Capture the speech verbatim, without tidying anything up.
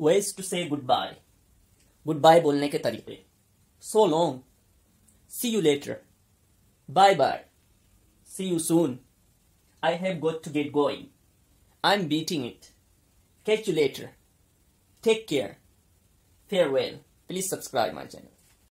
Ways to say goodbye. Goodbye bolne ke tariqe. So long. See you later. Bye bye. See you soon. I have got to get going. I'm beating it. Catch you later. Take care. Farewell. Please subscribe my channel.